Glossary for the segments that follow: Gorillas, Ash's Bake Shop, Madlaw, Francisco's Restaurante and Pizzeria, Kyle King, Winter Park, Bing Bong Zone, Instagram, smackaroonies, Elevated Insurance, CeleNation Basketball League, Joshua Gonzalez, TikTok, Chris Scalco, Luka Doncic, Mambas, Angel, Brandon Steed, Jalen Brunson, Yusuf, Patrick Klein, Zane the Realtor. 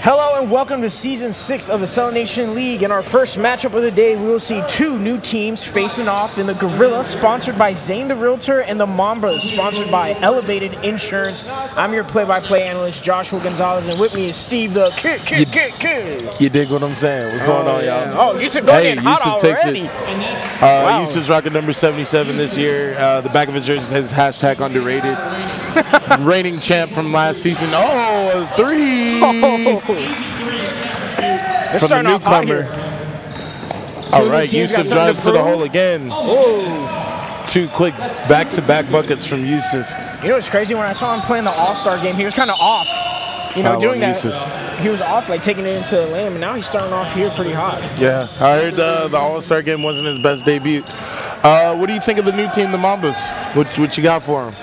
Hello and welcome to Season 6 of the CeleNation League. In our first matchup of the day, we will see two new teams facing off in the Gorillas, sponsored by Zane the Realtor, and the Mambas, sponsored by Elevated Insurance. I'm your play-by-play analyst, Joshua Gonzalez, and with me is Steve the You dig what I'm saying? What's going on, y'all? Oh, Yusuf going in hot already. Wow. Yusuf's rocking number 77 this year. The back of his jersey says hashtag underrated. Reigning champ from last season. Oh, a three! Oh. From the newcomer. All right, Yusuf drives to the hole again. Oh. Two quick back-to-back buckets from Yusuf. You know what's crazy? When I saw him playing the All-Star game, he was kind of off. You know, doing that. Yusuf. He was off, like taking it into the lane, and now he's starting off here pretty hot. Yeah, I heard the All-Star game wasn't his best debut. What do you think of the new team, the Mambas? What you got for them?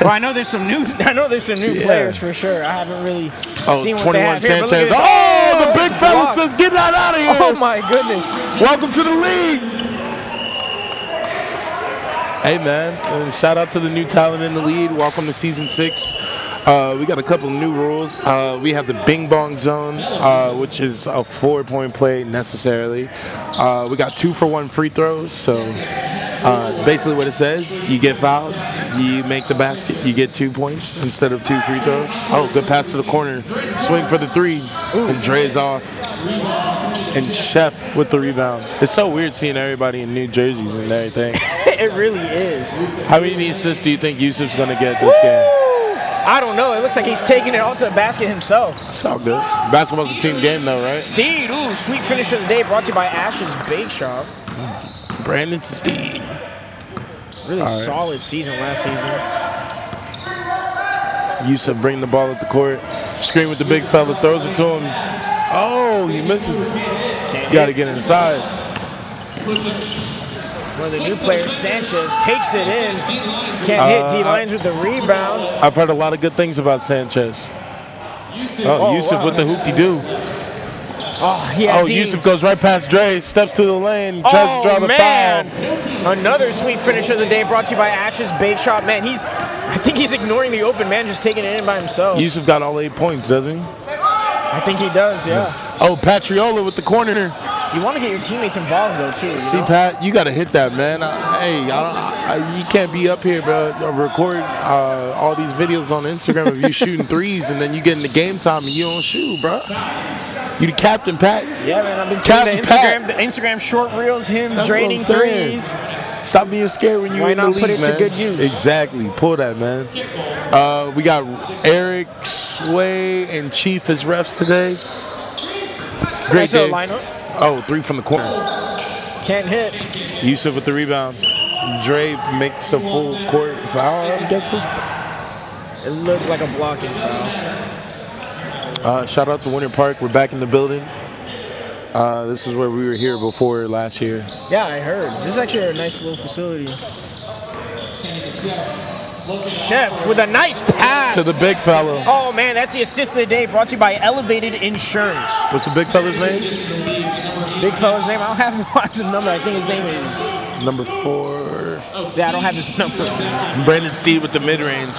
Well, I know there's some new players for sure. I haven't really seen what they have here. Sanchez. Oh, the big fella says, "Get that out of here!" Oh my goodness! Welcome to the league. Hey man, and shout out to the new talent in the lead. Welcome to Season 6. We got a couple of new rules. We have the Bing Bong Zone, which is a 4-point play necessarily. We got 2-for-1 free throws, so. Basically what it says, you get fouled, you make the basket, you get 2 points instead of 2 free throws. Oh, good pass to the corner. Swing for the three. Ooh. And Dre's off. And Chef with the rebound. It's so weird seeing everybody in new jerseys and everything. It really is. How many assists do you think Yusuf's going to get this game? I don't know. It looks like he's taking it all to the basket himself. It's all good. Basketball's a team game though, right? Steed, ooh, sweet finish of the day brought to you by Ash's Bake Shop. Brandon Steed. Really solid season last season. Yusuf bring the ball at the court. Screen with the big fella. Throws it to him. Oh, he misses it. You got to get inside. One of the new players, Sanchez, takes it in. Can't hit. D-Lines with the rebound. I've heard a lot of good things about Sanchez. Oh, Yusuf with the hoop-de-doo. Oh, Yusuf goes right past Dre, steps to the lane, tries to draw the foul. Another sweet finish of the day brought to you by Ash's Bake Shop. Man, I think he's ignoring the open man, just taking it in by himself. Yusuf got all 8 points, doesn't he? I think he does, yeah. Oh, Patriola with the corner. You want to get your teammates involved, though, too. See, know? Pat, you got to hit that, man. You can't be up here, bro, record all these videos on Instagram of you shooting threes, and then you get into game time and you don't shoot, bro. You the captain, Pat. Yeah, man, I've been seeing the Instagram short reels, him draining threes. Stop being scared when you in the league, man. Why not put it to good use? Exactly. Pull that, man. We got Eric, Sway, and Chief as refs today. Great day. Oh, three from the corner. Can't hit. Yusuf with the rebound. Dre makes a full court foul, I'm guessing. It looked like a blocking foul. Shout out to Winter Park. We're back in the building. This is where we were here before last year. Yeah, I heard. This is actually a nice little facility. Chef with a nice pass. To the big fellow. Oh, man, that's the assist of the day brought to you by Elevated Insurance. What's the big fella's name? Big fella's name? I don't have his number. I think his name is... Number 4. Yeah, I don't have his number. Brandon Steed with the mid-range.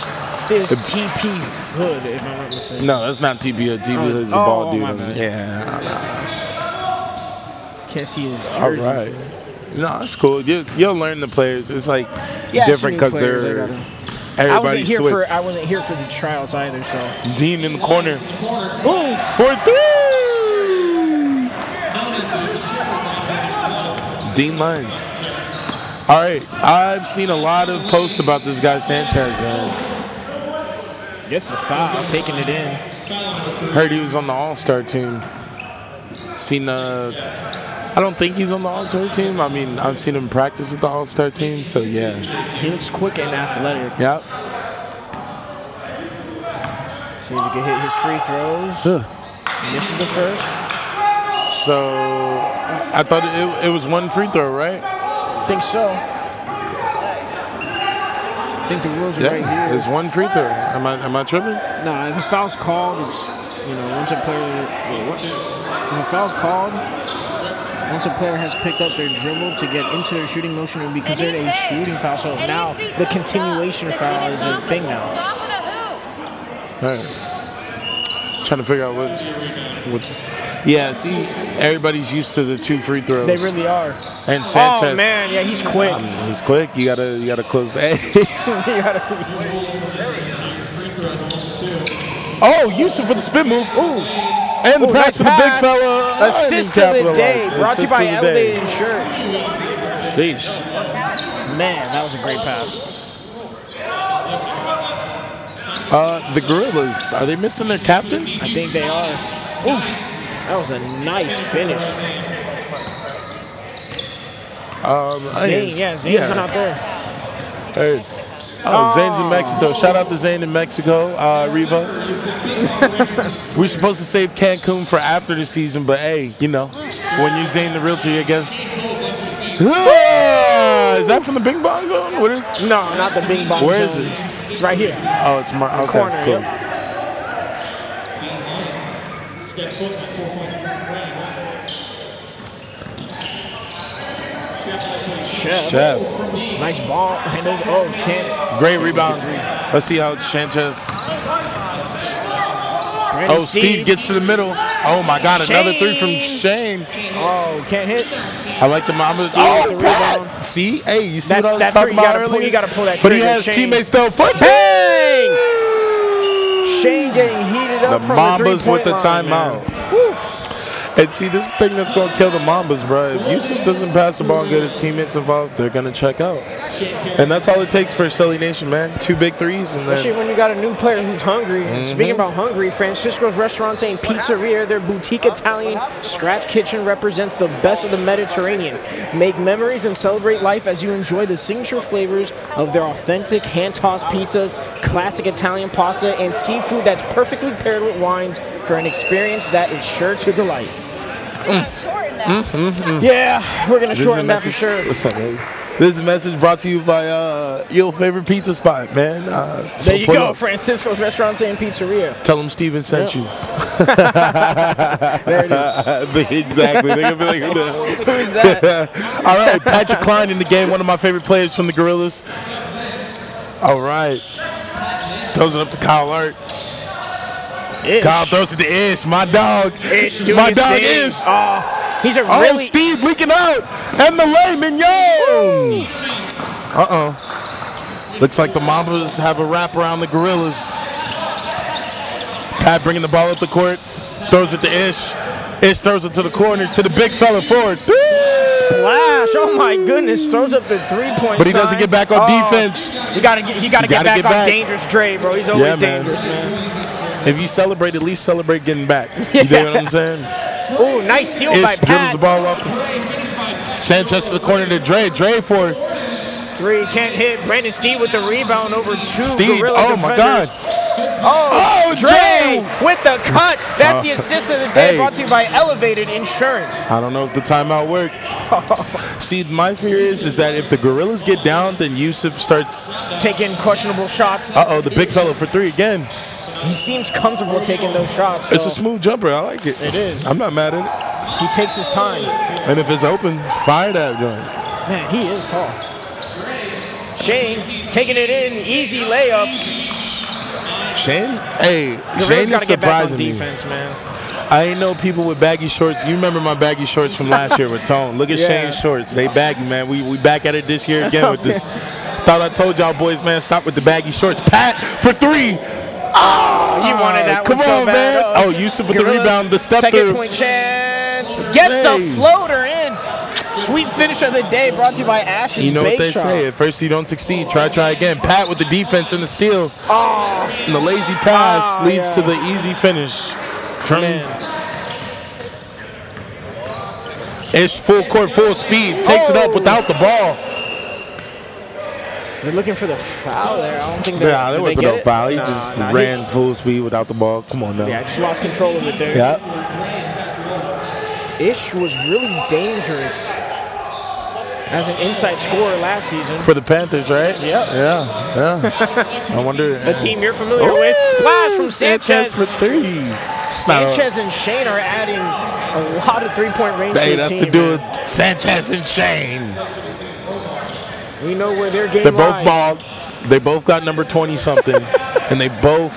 It's TP Hood, if I'm not mistaken. No, that's not TP Hood. TP Hood is a ball dude. Yeah. Can't see his jersey. All right. No, that's cool. You'll learn the players. It's like different because they're everybody switch. I wasn't here for the trials either, so. Dean in the corner. Ooh, 4-3. Dean Lines. All right. I've seen a lot of posts about this guy Sanchez. Gets the foul, taking it in. Heard he was on the All-Star team. Seen I don't think he's on the All-Star team. I mean, I've seen him practice with the All-Star team, so yeah. He looks quick and athletic. Yep. See if he can hit his free throws. This is the first. So I thought it was 1 free throw, right? I think so. I think the rules are right here. It's 1 free throw. Am I tripping? No, if a foul's called, it's, you know, once a player, if a foul's called, once a player has picked up their dribble to get into their shooting motion, it would be considered a shooting foul. So now the continuation foul is a thing now. All right. trying to figure out what. Yeah, see, everybody's used to the 2 free throws. They really are. And Sanchez. Oh man, yeah, he's quick. He's quick. You gotta close the. Oh, Yusuf with the spin move. Ooh. And the pass to the big fella. Assist of the day. Brought to you by Elevated Insurance. Sheesh. Man, that was a great pass. The Gorillas, are they missing their captain? I think they are. Oof. That was a nice finish. Zane's not out there. Hey. Oh, Zane's in Mexico. Shout out to Zane in Mexico, Reba. We're supposed to save Cancun for after the season, but hey, you know, when you're Zane the Realtor, I guess. Is that from the Bing Bong Zone? What is it? No, not the Bing Bong Zone. Where is it? It's right here. Oh, it's my okay, corner. Cool. Yep. Chef. Nice ball. Oh, can't. Great rebound. Let's see how Sanchez. Oh, Steve gets to the middle. Oh, my God. Shane. Another three from Shane. Oh, can't hit. I like the Mambas. Oh, Pat. See? Hey, you see what I was talking about earlier? You got to pull that trigger. But he has teammates, though. Foot bang! Shane getting heated up from the three-point line. The Mambas with the timeout. Woo. And see, this thing that's going to kill the Mambas, bro. If Yusuf doesn't pass the ball and get his teammates involved, they're going to check out. And that's all it takes for CeleNation, man. 2 big threes. Especially when you got a new player who's hungry. Mm-hmm. Speaking about hungry, Francisco's Restaurante and Pizzeria, their boutique Italian scratch kitchen represents the best of the Mediterranean. Make memories and celebrate life as you enjoy the signature flavors of their authentic hand-tossed pizzas, classic Italian pasta, and seafood that's perfectly paired with wines for an experience that is sure to delight. Yeah, we're gonna shorten that for sure. What's up, baby? This is a message brought to you by your favorite pizza spot, man. There you go, Francisco's Restaurante and Pizzeria. Tell them Steven sent you. There it is. Exactly. They're gonna be like, who's that? All right, Patrick Klein in the game, one of my favorite players from the Gorillas. All right, throws it up to Kyle Art. Ish. Kyle throws it to Ish, my dog. Ish, my dog thing. Ish. Oh, he's a really Steve leaking out, and the layman, yo. Looks like the Mambas have a wrap around the Gorillas. Pat bringing the ball up the court, throws it to Ish. Ish throws it to the corner to the big fella forward. Splash! Oh my goodness! Throws up the three-point. But he doesn't get back on defense. You gotta get back on dangerous Dre, bro. He's always dangerous, man. If you celebrate, at least celebrate getting back. You know what I'm saying? Oh, nice steal by Pat. Gives the ball up. Sanchez to the corner to Dre. Dre for three. Can't hit. Brandon Steed with the rebound over two. Steed. Oh, my God. Oh, Dre with the cut. That's the assist of the day, brought to you by Elevated Insurance. I don't know if the timeout worked. See, my fear is that if the Gorillas get down, then Yusuf starts taking questionable shots. Uh-oh, the big fellow for three again. He seems comfortable taking those shots. So. It's a smooth jumper. I like it. It is. I'm not mad at it. He takes his time. And if it's open, fire that gun. Man, he is tall. Shane taking it in. Easy layup. Shane? Hey, Shane is surprising me. Gotta get back on defense, man. I ain't know people with baggy shorts. You remember my baggy shorts from last year with Tone. Look at Shane's shorts. They baggy, man. We back at it this year again with this. Thought I told y'all boys, man, stop with the baggy shorts. Pat for three. Oh, you wanted that one so bad. Come on, man. Oh, Yusuf with the rebound, the step through. Second point chance. Gets the floater in. Sweet finish of the day, brought to you by Ash's Bake Shop. You know what they say. At first you don't succeed. Try again. Pat with the defense and the steal. Oh. And the lazy pass leads to the easy finish. Ish full court, full speed. Takes it up without the ball. They're looking for the foul there. I don't think they there wasn't no foul. He just ran full speed without the ball. Come on now. Yeah, just lost control of it there. Yeah. Ish was really dangerous as an inside scorer last season. For the Panthers, right? Yep. Yeah. I wonder. The team you're familiar with. Splash from Sanchez for three. Sanchez and Shane are adding a lot of three-point range to the team. Hey, that's to do with Sanchez and Shane. We know where their game lies. They're both bald. They both got number 20-something. And they both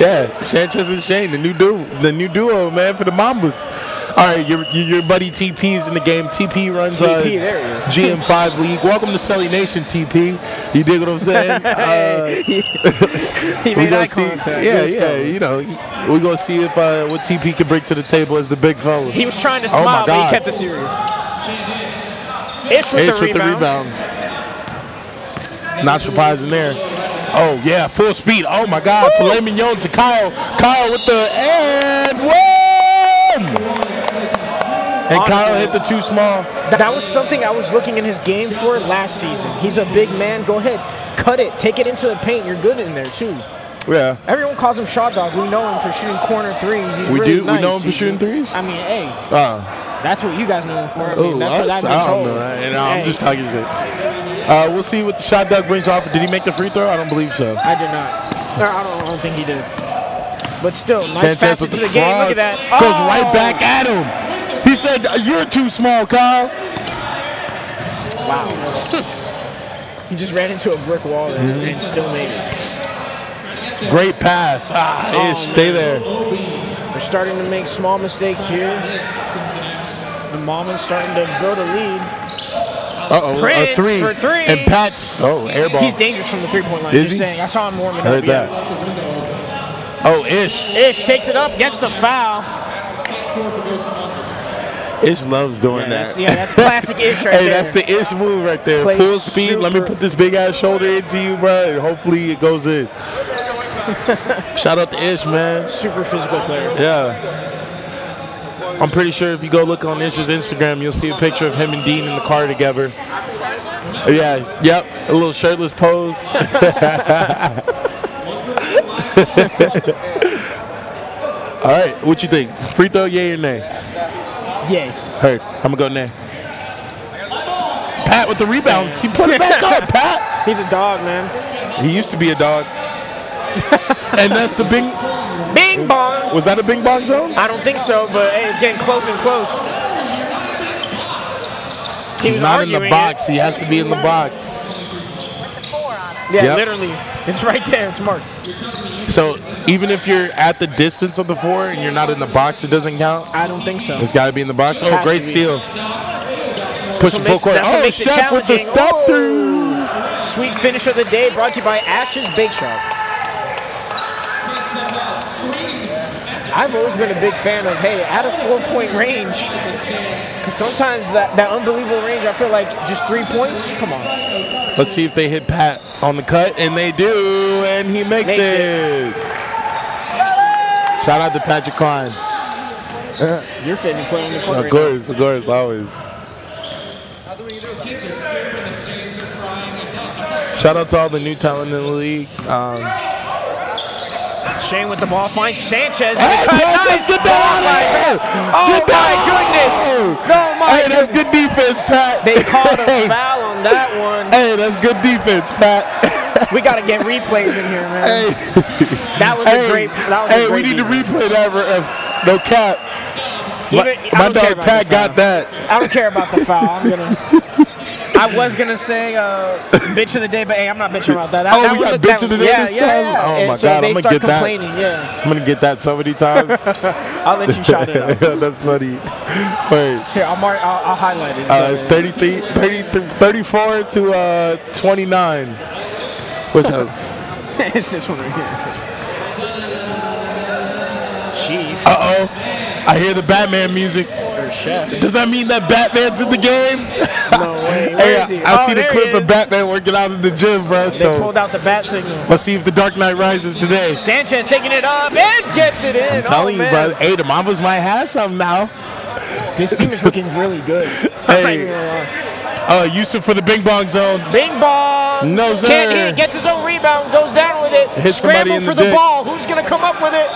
Yeah, Sanchez and Shane, the new duo, man, for the Mambas. All right, your buddy TP is in the game. TP runs GM5 League. Welcome to CeleNation, TP. You dig what I'm saying? He made eye contact. Yeah, you know, we're going to see if what TP can bring to the table as the big fella. He was trying to smile, but he kept it serious. Ish with the rebound. Not surprising there. Oh, yeah, full speed. Oh, my God. Woo! Filet mignon to Kyle. Kyle with the and one. And honestly, Kyle hit the too small. That was something I was looking in his game for last season. He's a big man. Go ahead. Cut it. Take it into the paint. You're good in there, too. Yeah. Everyone calls him Shot Dog. We know him for shooting corner threes. He's really nice. We know him for shooting threes? I mean, hey. That's what you guys know him for. I mean, that's what I've been told. I don't know. I'm just talking shit. We'll see what the Shot Dog brings off. Did he make the free throw? I don't believe so. I did not. No, I don't think he did. But still, nice pass into the game. Look at that. Oh. Goes right back at him. He said, "You're too small, Kyle." Wow. He just ran into a brick wall there and still made it. Great pass. Stay there. They're starting to make small mistakes here. The Mama's starting to build a lead. Prince for three. And Pat's air ball. He's dangerous from the three-point line. Just saying. I saw him warming up. Ish. Ish takes it up, gets the foul. Ish loves doing that. That's classic Ish right there. That's the Ish move right there. Plays full speed. Let me put this big-ass shoulder into you, bro, and hopefully it goes in. Shout out to Ish, man. Super physical player. Yeah. I'm pretty sure if you go look on Ish's Instagram, you'll see a picture of him and Dean in the car together. Yeah, yep, a little shirtless pose. All right, what you think? Free throw, yay or nay? Yay. Hurt. I'm going to go next. Pat with the rebounds. He put it back up, Pat. He's a dog, man. He used to be a dog. And that's the Bing Bong. Was that a Bing Bong zone? I don't think so, but hey, it's getting close and close. He's not in the box. He has to be in the box. Yeah, literally. It's right there. It's marked. So even if you're at the distance of the four and you're not in the box, it doesn't count? I don't think so. It's got to be in the box. Oh, great steal. Pushing full court. Oh, Chef with the step through. Sweet finish of the day brought to you by Ash's Bake Shop. I've always been a big fan of, hey, at a four-point range, because sometimes that unbelievable range, I feel like just 3 points, come on. Let's see if they hit Pat on the cut, and they do, and he makes it. Shout out to Patrick Klein. Your favorite player on the court. Of course, always. Shout out to all the new talent in the league. Shane with the ball, finds Sanchez. Sanchez, the ball! Oh my goodness! Hey, that's good defense, Pat. They called a foul on that one. Hey, that's good defense, Pat. We gotta get replays in here, man. Hey, that was a great. Hey, we need to replay that. No cap. My dog Pat got that. I don't care about the foul. I was going to say bitch of the day, but hey, I'm not bitching about that. Oh, we got bitch of the day this time? Oh, my God, I'm going to get that. I'm going to get that so many times. I'll let you shout it out. That's funny. Wait. Here, I'll highlight it. It's 34 to 29. What's up? It's this one right here. Chief. Uh-oh. I hear the Batman music. Chef. Does that mean that Batman's in the game? No way. Hey, I see the clip of Batman working out in the gym, bro. They pulled out the bat signal. Let's see if the Dark Knight rises today. Sanchez taking it up and gets it in. I'm telling you, bro. Hey, the Mambas might have some now. This team is looking really good. Hey. Yusuf for the Bing Bong zone. Bing Bong. No, sir. Can't hit. Gets his own rebound. Goes down with it. Hits Scramble for the ball. Who's going to come up with it?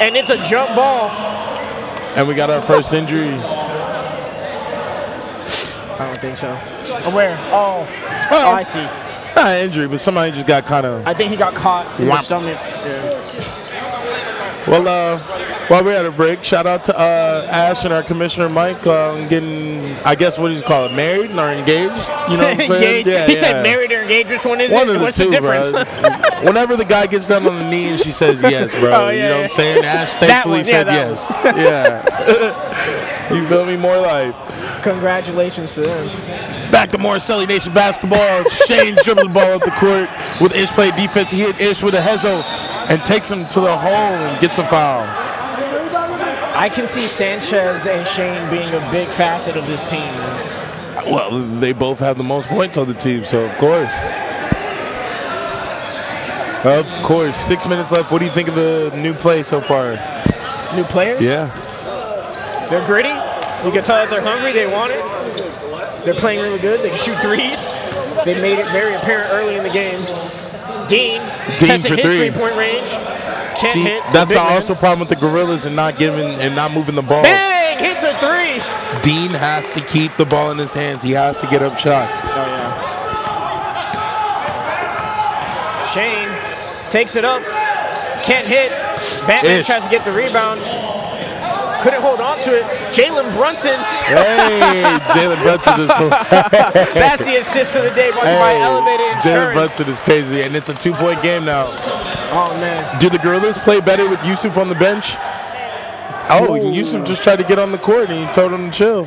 And it's a jump ball. And we got our first injury. I don't think so. Where? Oh, I see. Not an injury, but somebody just got kind of. I think he got caught in the stomach. Yeah. Well, while we're at a break, shout out to Ash and our commissioner Mike on getting I guess what do you call it, married or engaged? You know what I'm saying? Engaged. Yeah, he said married or engaged. Which one is it? What's the difference? Whenever the guy gets down on the knee and she says yes, bro. Oh, yeah, you know what I'm saying? Ash thankfully said yes. Yeah. You feel me? More life. Congratulations to them. Back to more CeleNation basketball. Shane dribbling the ball up the court with Ish play defense. He hit Ish with a hezzo and takes him to the hole and gets a foul. I can see Sanchez and Shane being a big facet of this team. Well, they both have the most points on the team, so of course. Of course. 6 minutes left. What do you think of the new play so far? New players? Yeah. They're gritty. You can tell that they're hungry. They want it. They're playing really good. They can shoot threes. They made it very apparent early in the game. Dean tested his three-point range. See, that's the also problem with the Gorillas and not giving and not moving the ball. Bang! Hits a three. Dean has to keep the ball in his hands. He has to get up shots. Oh, yeah. Shane takes it up. Can't hit. Batman tries to get the rebound. Couldn't hold on to it. Jalen Brunson. Hey, Jalen Brunson is that's the assist of the day by Elevated Insurance. Jalen Brunson is crazy, and it's a two-point game now. Oh, man. Do the Gorillas play better with Yusuf on the bench? Oh, ooh. Yusuf just tried to get on the court, and he told him to chill.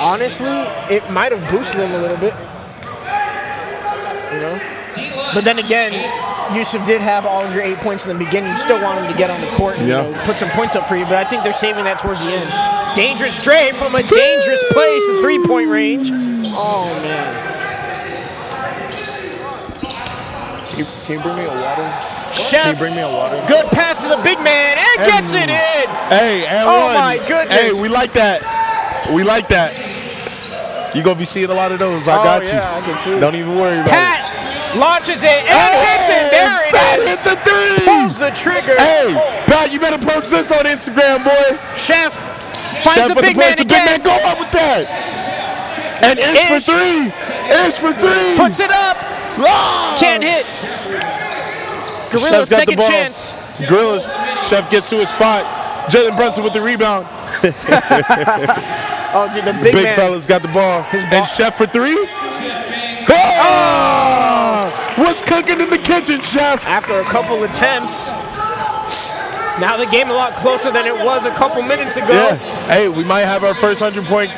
Honestly, it might have boosted them a little bit. You know? But then again, Yusuf did have all of your 8 points in the beginning. You still want him to get on the court and you know, put some points up for you, but I think they're saving that towards the end. Dangerous trade from a dangerous place in three-point range. Oh, man. Can you bring me a water? Chef, can you bring me a water? Good pass to the big man, and gets it in. Hey, and one. Oh, my goodness. Hey, we like that. We like that. You're going to be seeing a lot of those. I got you. I can see. Don't even worry about it. Launches it and hits it. There it Pat is. Hit the three. Pulls the trigger. Hey, Pat, you better post this on Instagram, boy. Chef finds the big man again. The big man go up with that. And Ish for three. Ish for three. Puts it up. Long. Can't hit. Gorillas second chance. Gorillas. Chef gets to his spot. Jalen Brunson with the rebound. Oh, dude, the big fella's got the ball. And Chef for three. Oh! What's cooking in the kitchen, Chef? After a couple attempts, now the game a lot closer than it was a couple minutes ago. Yeah. Hey, we might have our first 100-point.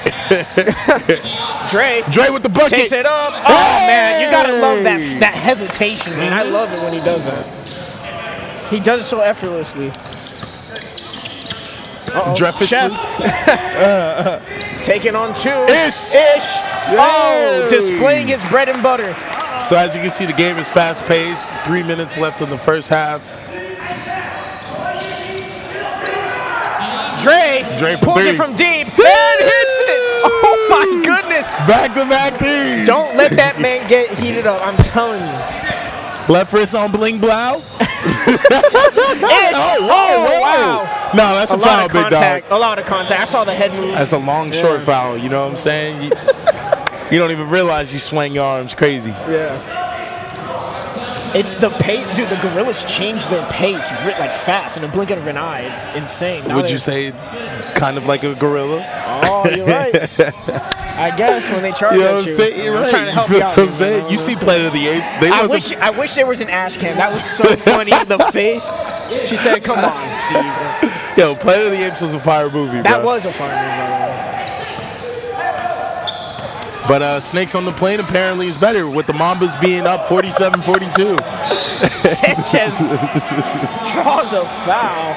Dre with the bucket. Takes it up. Oh, man, you got to love that hesitation, man. I love it when he does that. He does it so effortlessly. Chef. Taking on two. Ish. Oh, displaying his bread and butter. So as you can see, the game is fast-paced. 3 minutes left in the first half. Dre pulls it from deep and hits it. Oh, my goodness. Back-to-back threes. Don't let that man get heated up. I'm telling you. Left wrist on Bling Blow. Oh, wow. No, that's a foul, big dog. A lot of contact. I saw the head move. That's a long, short foul. You know what I'm saying? You don't even realize you swing your arms crazy. Yeah. It's the pace. Dude, the Gorillas changed their pace like fast in a blink of an eye. It's insane. Now would you say kind of like a gorilla? Oh, you're right. I guess when they charge at you. You're right. I'm trying to help you out. You see Planet of the Apes. I wish there was an Ash cam. That was so funny. The face. She said, come on, Steve. Yo, Planet of the Apes was a fire movie, bro. That was a fire movie, by the way. But Snakes on the Plane apparently is better with the Mambas being up 47-42. Sanchez draws a foul.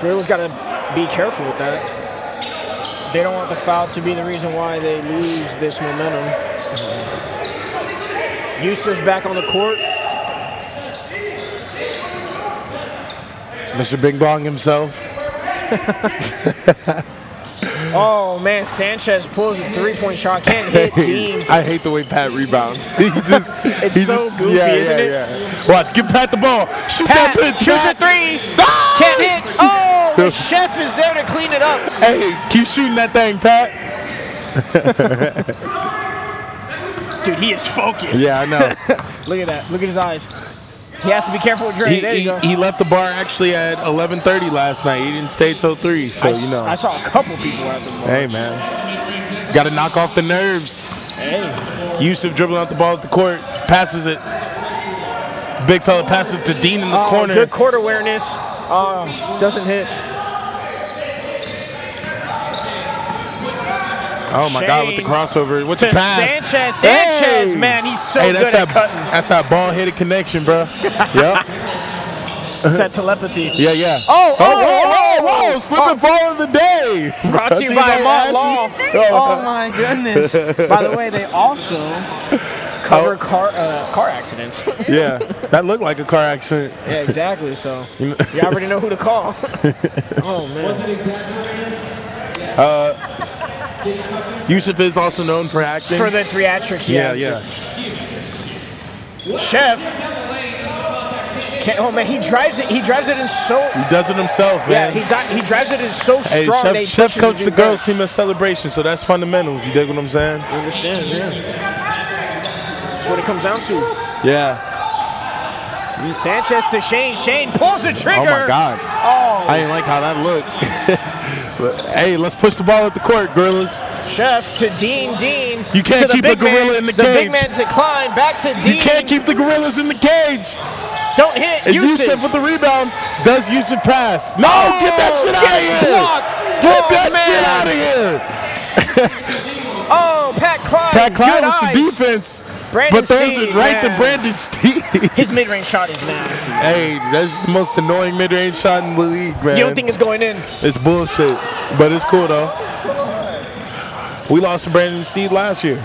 Gorillas got to be careful with that. They don't want the foul to be the reason why they lose this momentum. Yusuf's back on the court. Mr. Bing Bong himself. Oh, man, Sanchez pulls a three-point shot. Can't hit Dean. I hate the way Pat rebounds. It's so goofy, isn't it? Watch, give Pat the ball. Shoot that pitch, shoots a three. Ah! Can't hit. Oh, the Chef is there to clean it up. Hey, keep shooting that thing, Pat. Dude, he is focused. Yeah, I know. Look at that. Look at his eyes. He has to be careful with drinks. He left the bar actually at 11:30 last night. He didn't stay till 3. So you know. I saw a couple people at the bar. Hey man, got to knock off the nerves. Hey. Yusuf dribbling out the ball at the court, passes it. Big fella passes it to Dean in the corner. Good court awareness. Doesn't hit. Oh my God! With the crossover, what's the pass? Sanchez, hey. Man, he's so good at cutting. That's that ball-headed connection, bro. Yep. It's that telepathy. Yeah, yeah. Oh! Slip and fall of the day. Brought to you by Madlaw. Oh my goodness! By the way, they also cover car accidents. Yeah, that looked like a car accident. Yeah, exactly. So you already know who to call. Oh man. Was it exactly? Yusuf is also known for acting. For the theatrics, yeah. Chef. Oh man, he drives it in so. He does it himself, man. Yeah, he drives it in so strong. Hey, Chef coached the girls team at Celebration, so that's fundamentals. You dig what I'm saying? I understand, yeah. That's what it comes down to. Yeah. Sanchez to Shane. Shane pulls the trigger. Oh my God. Oh. I didn't like how that looked. But, hey, let's push the ball at the court, Gorillas. Chef to Dean. Dean. You can't keep the gorilla in the cage. The big man to Klein. Back to Dean. You can't keep the gorillas in the cage. Don't hit Yusuf. Yusuf with the rebound. Does Yusuf pass? No, oh, get that shit out of here. Get that shit out of here. Oh, Pat Klein. Pat Klein with some defense. But there's it right to Brandon Steed. His mid-range shot is nasty. Hey, that's the most annoying mid-range shot in the league, man. You don't think it's going in? It's bullshit, but it's cool, though. We lost to Brandon Steed last year.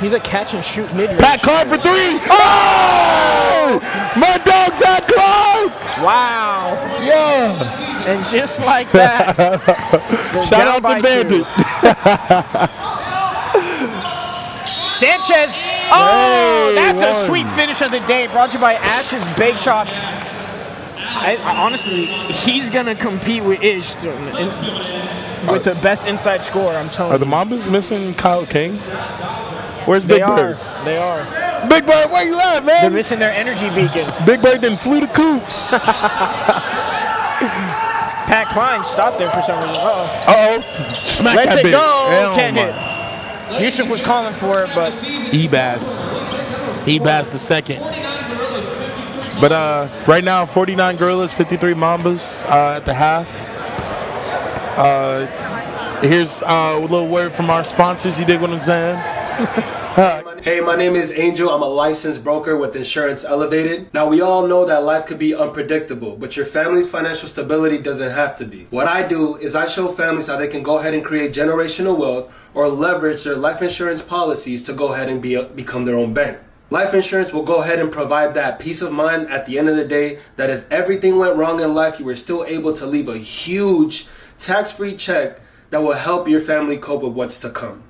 He's a catch-and-shoot mid-range. Pat Clark for 3. Oh! My dog, Pat Clark! Wow. Yeah. And just like that. Shout out to Bandit. Sanchez. Oh, hey, that's a sweet finish of the day. Brought to you by Ash's Bake Shop. Honestly, he's going to compete with Ish with the best inside score, I'm telling you. Are the Mambas missing Kyle King? Where's Big Bird? They are. Big Bird, where you at, man? They're missing their energy beacon. Big Bird then flew the coop. Pat Klein stopped there for some reason. Uh-oh. Uh-oh. Smack that big. Let's it go. Hell Can't hit. Yusuf was calling for it, but Ebass the second. But right now, 49 Gorillas, 53 Mambas at the half. Here's a little word from our sponsors. You dig what I'm saying? Hey, my name is Angel. I'm a licensed broker with Insurance Elevated. Now, we all know that life could be unpredictable, but your family's financial stability doesn't have to be. What I do is I show families how they can go ahead and create generational wealth or leverage their life insurance policies to go ahead and become their own bank. Life insurance will go ahead and provide that peace of mind at the end of the day that if everything went wrong in life, you were still able to leave a huge tax-free check that will help your family cope with what's to come.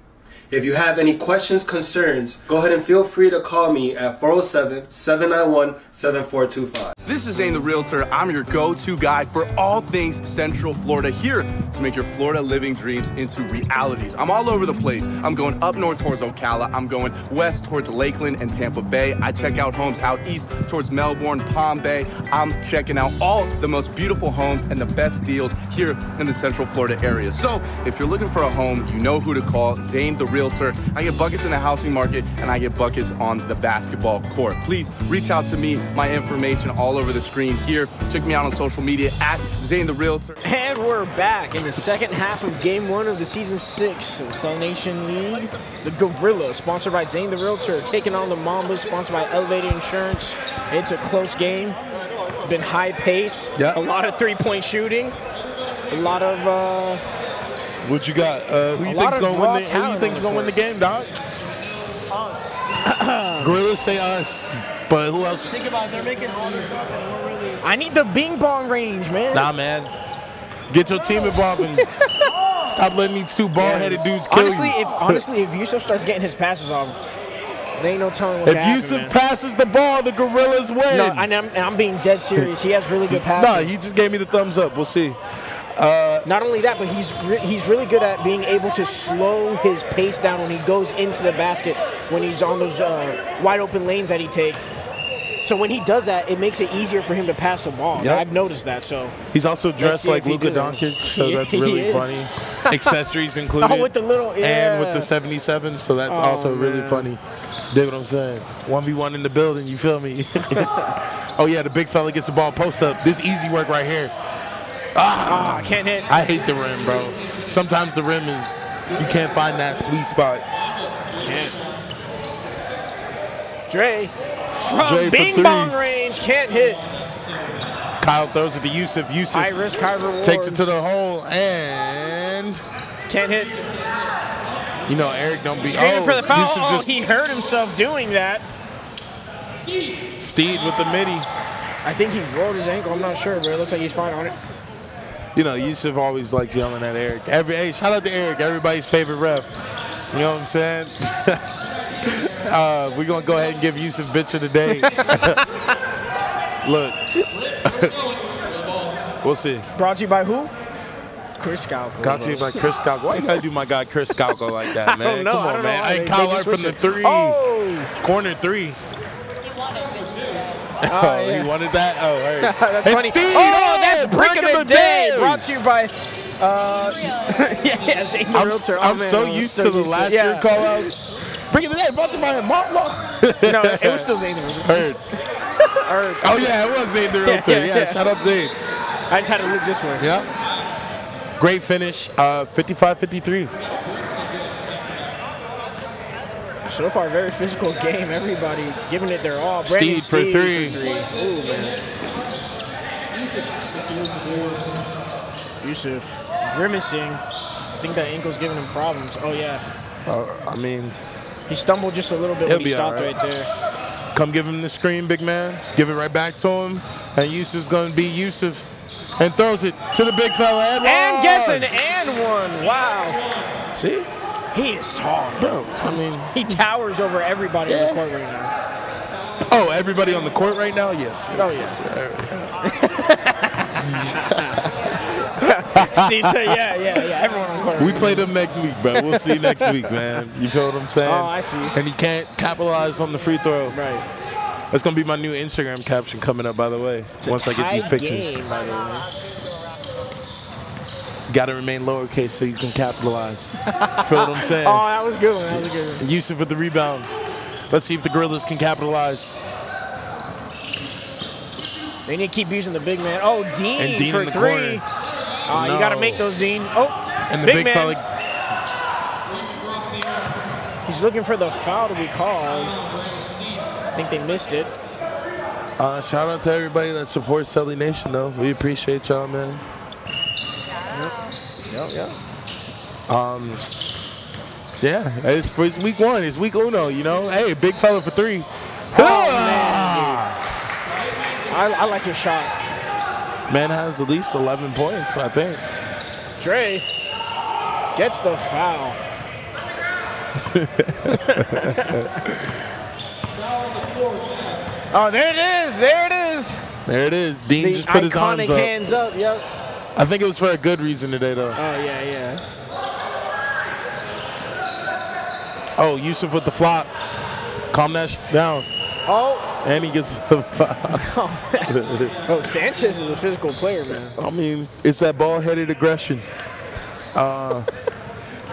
If you have any questions, concerns, go ahead and feel free to call me at 407-791-7425. This is Zane the Realtor. I'm your go-to guy for all things Central Florida, here to make your Florida living dreams into realities. I'm all over the place. I'm going up north towards Ocala. I'm going west towards Lakeland and Tampa Bay. I check out homes out east towards Melbourne, Palm Bay. I'm checking out all the most beautiful homes and the best deals here in the Central Florida area. So if you're looking for a home, you know who to call. Zane the Realtor. I get buckets in the housing market, and I get buckets on the basketball court. Please reach out to me. My information all over the screen here. Check me out on social media at Zane the Realtor. And we're back in the second half of Game 1 of the Season 6 of CeleNation League. The Gorillas, sponsored by Zane the Realtor, taking on the Mambas, sponsored by Elevated Insurance. It's a close game. Been high pace. Yep. A lot of three-point shooting. A lot of. What you got? Who you think's gonna win? Who you think's gonna win the game, Doc? Gorillas say us, but who else? Think about it, they're making all their shots and we're really. I need the Bing Bong range, man. Nah, man. Get your team involved and stop letting these two ball-headed dudes kill you. Honestly, if Yusuf starts getting his passes off, there ain't no telling what happened. If Yusuf passes the ball, the Gorillas win. No, I'm being dead serious. He has really good passes. No, he just gave me the thumbs up. We'll see. Not only that, but he's really good at being able to slow his pace down when he goes into the basket, when he's on those wide open lanes that he takes. So when he does that, it makes it easier for him to pass the ball. Yep. I've noticed that. So he's also dressed like Luka Doncic, so that's really funny. Accessories included. Oh, with the little, yeah. And with the 77, so that's also really funny. Dig what I'm saying? 1v1 in the building, you feel me? Oh, yeah, the big fella gets the ball post up. This easy work right here. Ah, oh, can't hit. I hate the rim, bro. Sometimes the rim is, you can't find that sweet spot. Can't. Dre. From Bing Bong range, can't hit. Kyle throws it to Yusuf. Yusuf high risk, high reward. Takes it to the hole and can't hit. You know, Eric don't be screaming for the foul. Yusuf just he hurt himself doing that. Steed with the midi. I think he rolled his ankle. I'm not sure, but it looks like he's fine on it. You know, Yusuf always likes yelling at Eric. Hey, shout out to Eric, everybody's favorite ref. You know what I'm saying? We're going to go ahead and give you some bitch of the day. Look. We'll see. Brought to you by who? Chris Scalco. Brought to you by Chris Scalco. Why you got to do my guy Chris Scalco like that, man? I don't know. Come on, man. Hey, Kyle from the three. Oh. Corner three. He wanted it. Oh, yeah. He wanted that? Oh, all right. That's funny. Steve. Oh, that's Brick of the Day. Brought to you by... yeah, Zane the Realtor. I'm so used to the last year call-outs. Bring it to that, brought to my Madlaw. No, it was still Zane the Realtor. Heard. Heard. Oh, yeah, it was Zane the Realtor. Yeah, shout out Zane. I just had to look this way. Yeah. Great finish, 55-53. So far, very physical game. Everybody giving it their all. Brandon Steed for three. Ooh, man. Yusuf grimacing. I think that ankle's giving him problems. Oh, yeah. I mean, he stumbled just a little bit when he stopped right there. Come give him the screen, big man. Give it right back to him. And Yusuf's going to be Yusuf. And throws it to the big fella. And gets an and one. Wow. See? He is tall. Bro, I mean. He towers over everybody on the court right now. Oh, everybody on the court right now? Yes. Oh, yes. Steve said, yeah, everyone on the court. We play them next week, bro. We'll see you next week, man. You feel what I'm saying? Oh, I see. And you can't capitalize on the free throw. Right. That's going to be my new Instagram caption coming up, by the way, once I get these pictures. Game, by the way. Got to remain lowercase so you can capitalize. Feel what I'm saying? Oh, that was good. That was good. Yusuf with the rebound. Let's see if the Gorillas can capitalize. They need to keep using the big man. Oh, Dean, and Dean for three. You got to make those, Dean. Oh, and the big man. He's looking for the foul to be called. I think they missed it. Shout out to everybody that supports CeleNation, though. We appreciate y'all, man. Yep. Yeah, it's week one. It's week uno, you know. Hey, big fella for three. Oh, man, dude. I like your shot. Man has at least 11 points, I think. Dre gets the foul. Oh, there it is. There it is. Dean just put his arms up. Iconic hands up, yep. I think it was for a good reason today, though. Oh, yeah. Oh, Yusuf with the flop. Calm that down. Oh. And he gets the foul. Oh, Sanchez is a physical player, man. I mean, it's that ball-headed aggression.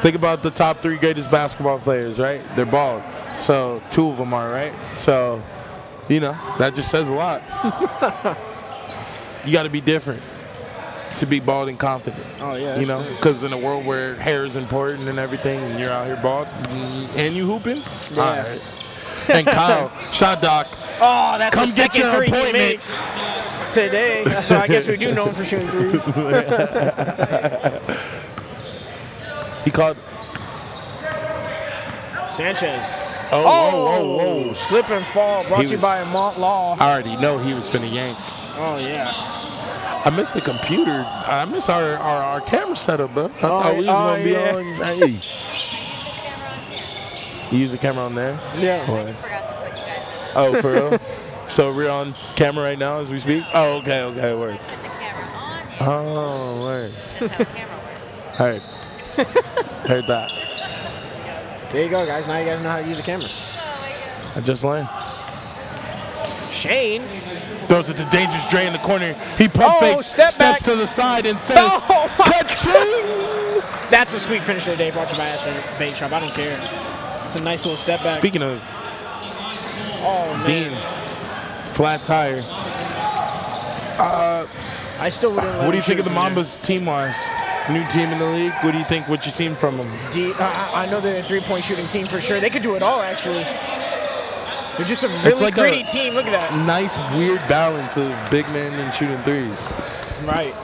Think about the top three greatest basketball players, right? They're bald. So two of them are, right? So, you know, that just says a lot. You got to be different to be bald and confident. Oh, yeah. You know, because in a world where hair is important and everything, and you're out here bald, and you hooping? Yeah. All right. And Kyle, shot doc. Oh, that's the second three he makes today. So I guess we do know him for shooting threes. He called Sanchez. Oh, whoa. Slip and fall brought to you by Madlaw. I already know he was finna yank. Oh, yeah. I missed the computer. I missed our camera setup, bro. I thought we was going to be on. Hey. You use the camera on there? Yeah. Boy. I just forgot to put you guys in. Oh, for real? So we're on camera right now as we speak? Yeah. Oh, okay, word. Put the camera on you. Oh, word. That's how camera works. All right. Heard that. There you go, guys. Now you guys know how to use a camera. Oh, my God. I just learned. Shane throws it to Dangerous Dre in the corner. He pump fakes, steps to the side and says, "Ka-ching!" That's a sweet finish of the day, brought to you by Ash's Bake Shop. I don't care. It's a nice little step back. Speaking of, Dean, flat tire. I still wouldn't. What do you think of the Mambas team-wise? New team in the league. What do you think? What you've seen from them? I know they're a three-point shooting team for sure. They could do it all, actually. They're just a really like gritty team. Look at that. Nice, weird balance of big men and shooting threes. Right.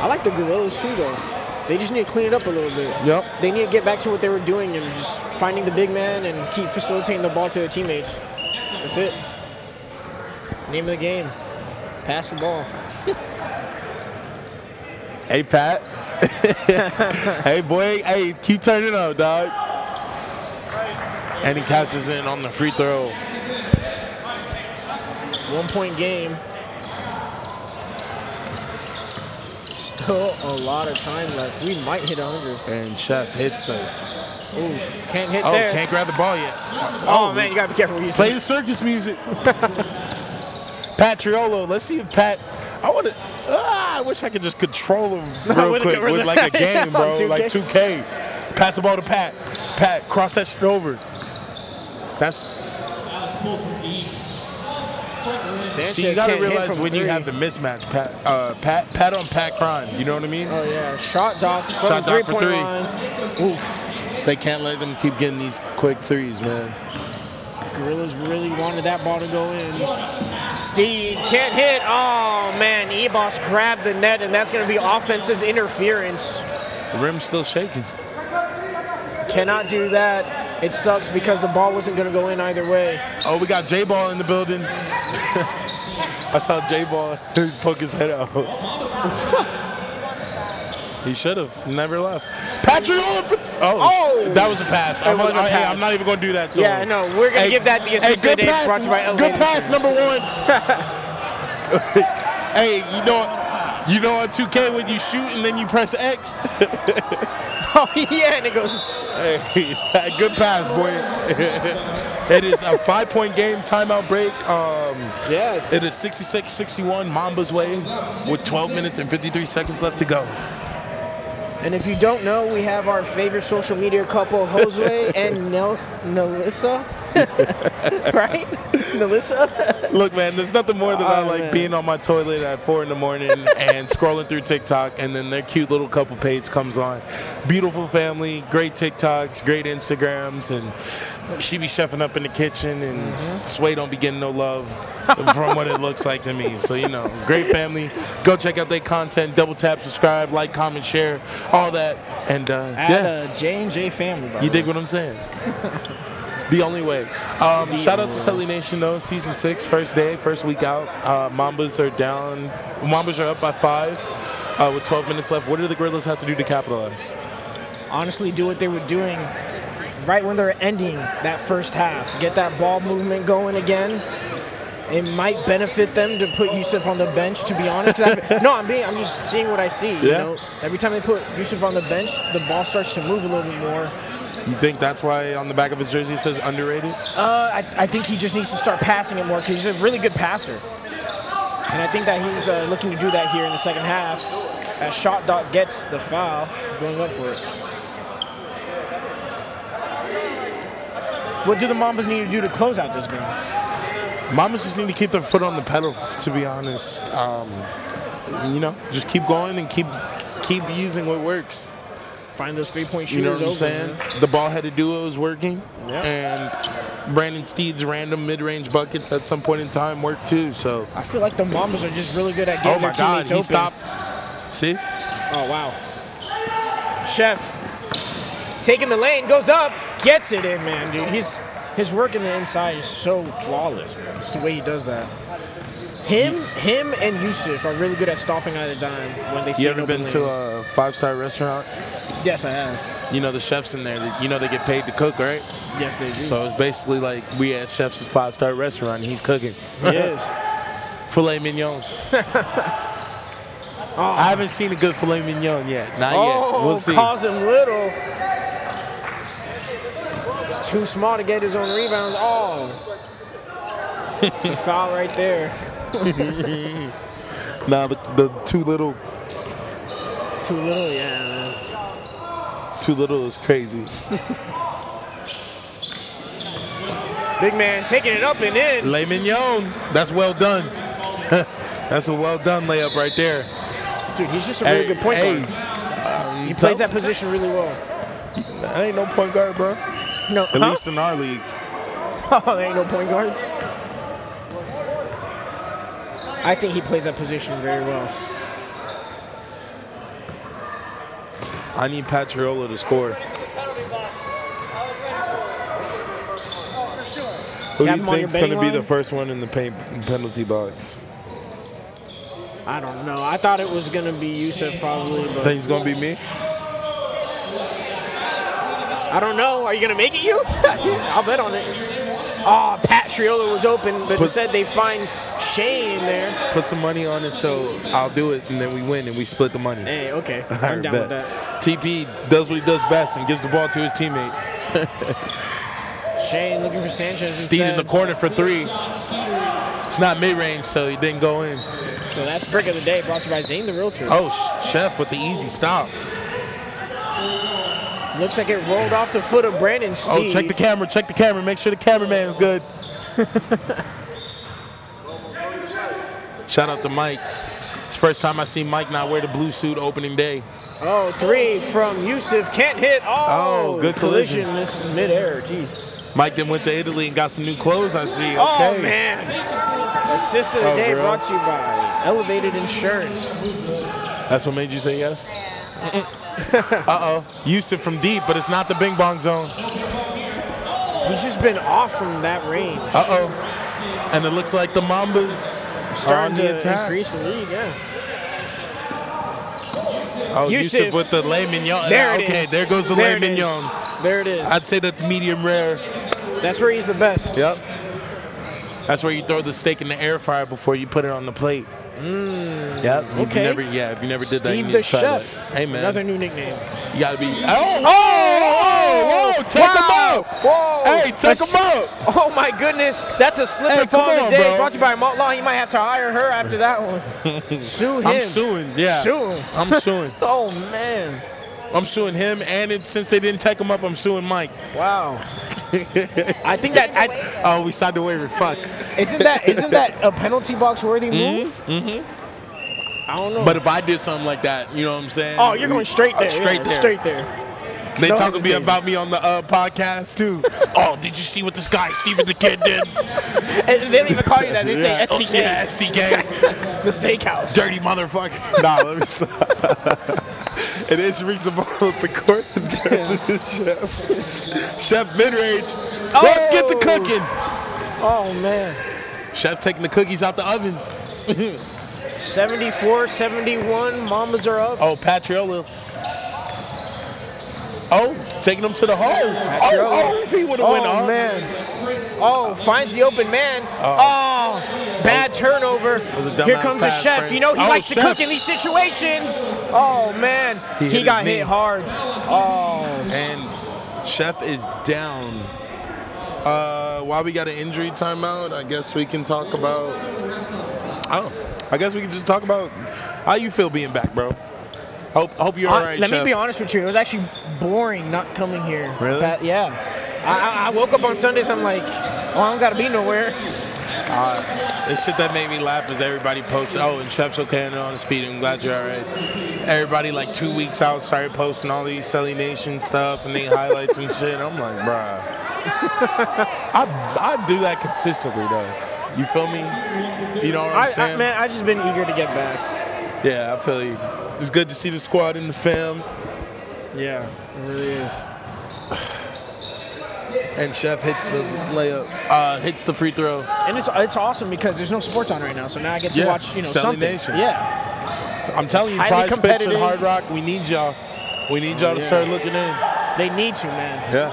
I like the Gorillas, too, though. They just need to clean it up a little bit. Yep. They need to get back to what they were doing and just finding the big man and keep facilitating the ball to their teammates. That's it. Name of the game. Pass the ball. Hey, Pat. Hey, boy. Hey, keep turning up, dog. And he catches in on the free throw. 1-point game. Still a lot of time left. We might hit 100. And Chef hits it. Oof. Can't hit there. Can't grab the ball yet. Oh, man. You got to be careful. Play the circus music. Pat Triolo. Let's see if Pat. I want to. I wish I could just control him real quick with like a game, bro, 2K. Like 2K. Pass the ball to Pat. Pat, cross that shit over. That's. See, you gotta realize when you have the mismatch, Pat on Pat crime. You know what I mean? Oh yeah, shot dock. Shot dock for three. Oof. They can't let them keep getting these quick threes, man. Gorillas really wanted that ball to go in. Steve can't hit. Oh, man. Ebos grabbed the net, and that's going to be offensive interference. The rim's still shaking. Cannot do that. It sucks because the ball wasn't going to go in either way. Oh, we got J-Ball in the building. I saw J-Ball poke his head out. He should have never left. Patrick Owen for that was a pass. I'm not even going to do that to him. Yeah, no, we're going to give that the assist today. Brought to you by Elevated Insurance. Good pass, number one. Hey, you know on 2K when you shoot and then you press X? Oh, yeah, and it goes. Hey, good pass, boy. It is a 5-point game, timeout break. Yeah. It is 66-61 Mambas way with 12 minutes and 53 seconds left to go. And if you don't know, we have our favorite social media couple, Jose and Nelissa. Right? Nelissa? Look, man, there's nothing more than I like being on my toilet at 4 in the morning and scrolling through TikTok, and then their cute little couple page comes on. Beautiful family, great TikToks, great Instagrams, and she be chefing up in the kitchen, and Sway don't be getting no love from what it looks like to me. So, you know, great family. Go check out their content. Double tap, subscribe, like, comment, share. All that, and J and J family. You dig what I'm saying? The only way. Shout out to CeleNation though. Season 6, first day, first week out. Mambas are up by 5 with 12 minutes left. What do the Gorillas have to do to capitalize? Honestly, do what they were doing right when they're ending that first half. Get that ball movement going again. It might benefit them to put Yusuf on the bench, to be honest. I'm just seeing what I see. Yeah. You know, every time they put Yusuf on the bench, the ball starts to move a little bit more. You think that's why on the back of his jersey it says underrated? I think he just needs to start passing it more because he's a really good passer. And I think that he's looking to do that here in the second half. As Shot Dot gets the foul, going up for it. What do the Mambas need to do to close out this game? Mambas just need to keep their foot on the pedal, to be honest. You know, just keep going and keep using what works. Find those three-point shooters. You know what I'm saying? Man. The ball-headed duo is working, and Brandon Steed's random mid-range buckets at some point in time work too. So I feel like the Mambas are just really good at getting their teammates open. Stopped. See? Oh wow. Chef taking the lane, goes up, gets it in, man, dude. His work in the inside is so flawless, man. It's the way he does that. Him and Yusuf are really good at stopping out of dime when they see. You ever been to a five-star restaurant? Yes, I have. You know the chefs in there, you know they get paid to cook, right? Yes, they do. So it's basically like we at Chef's five-star restaurant and he's cooking. He is. Filet mignon. I haven't seen a good filet mignon yet. Not yet. We'll see. Calls him little. Too small to get his own rebounds. Oh, It's a foul right there. Nah, the too little. Too little, yeah. Too little is crazy. Big man taking it up and in. Le Mignon. That's well done. That's a well done layup right there. Dude, he's just a really good point guard. He plays that position really well. That ain't no point guard, bro. No. At least in our league. Oh, there ain't no point guards. I think he plays that position very well. I need Patriola to score. Who do you think's going to be the first one in the penalty box? I don't know. I thought it was going to be Yusuf probably. But think it's going to be me? I don't know. Are you going to make it, you? I'll bet on it. Oh, Patriola was open, but said they find Shea in there. Put some money on it, so I'll do it, and then we win, and we split the money. Hey, okay. I'm down with that. TP does what he does best and gives the ball to his teammate. Shea looking for Sanchez. Steed in the corner for three. It's not mid-range, so he didn't go in. So that's Brick of the Day, brought to you by Zane the Realtor. Oh, Chef with the easy stop. Looks like it rolled off the foot of Brandon Steed. Oh, check the camera, check the camera. Make sure the cameraman is good. Shout out to Mike. It's the first time I see Mike not wear the blue suit opening day. Oh, three from Yusuf. Can't hit. Oh, good collision. This is mid-air. Jeez. Mike then went to Italy and got some new clothes, I see. Okay. Oh, man. Assist of the day brought to you by Elevated Insurance. That's what made you say yes? Uh-oh. Yusuf from deep, but it's not the Bing Bong Zone. He's just been off from that range. Uh-oh. And it looks like the Mambas are on the attack. Increase the lead, yeah. Oh, Yusuf with the Le Mignon. There it is. There goes the Le Mignon. There it is. I'd say that's medium rare. That's where he's the best. Yep. That's where you throw the steak in the air fryer before you put it on the plate. Mm, yep. Okay. If you never did that, you need to try that. Steve the Chef. Hey, man. Another new nickname. You got to be. Oh, oh, whoa, take him out. Whoa. Hey, take him out. Oh, my goodness. That's a slip and fall today. Bro. Brought to you by Madlaw. He might have to hire her after that one. Sue him. I'm suing. Yeah. Sue him. I'm suing. Oh, man. I'm suing him, and since they didn't take him up, I'm suing Mike. Wow. I think that oh, we signed the waiver. Fuck. Isn't that a penalty box worthy move? Mm-hmm. I don't know. But if I did something like that, you know what I'm saying? Oh, you're going straight there. Straight there. Straight there. They talk to me about me on the podcast too. Oh, did you see what this guy Steven the Kid did? And they don't even call you that. They say STK. Oh, yeah, STK. The steakhouse. Dirty motherfucker. Nah, let me stop. It is reaching the ball up the court. Chef. Chef mid-range. Oh. Let's get the cooking. Oh, man. Chef taking the cookies out the oven. 74-71. Mamas are up. Oh, Patriola. Oh, taking him to the hole. Oh, if he would have went on. Oh, man. Oh, finds the open man. Oh, bad turnover. Here comes the Chef. You know he likes to cook in these situations. Oh, man. He got hit hard. Oh. And Chef is down. While we got an injury timeout, I guess we can talk about. Oh, I guess we can just talk about how you feel being back, bro. Hope you're all right, Let me be honest with you. It was actually boring not coming here. Really? Yeah. I woke up on Sundays. I'm like, oh, I don't got to be nowhere. The shit that made me laugh is everybody posted, oh, and Chef's okay and on his feet. I'm glad you're all right. Everybody, like 2 weeks out, started posting all these CeleNation stuff and they highlights and shit. I'm like, bruh. I do that consistently, though. You feel me? You know what I'm saying? Man, I've just been eager to get back. Yeah, I feel you. It's good to see the squad in the fam. Yeah, it really is. And Chef hits the layup, hits the free throw. And it's awesome because there's no sports on right now, so now I get to watch, you know, something. CeleNation. Yeah. I'm telling you, Prize Picks and Hard Rock, we need y'all. We need y'all to start looking in. They need to, man. Yeah.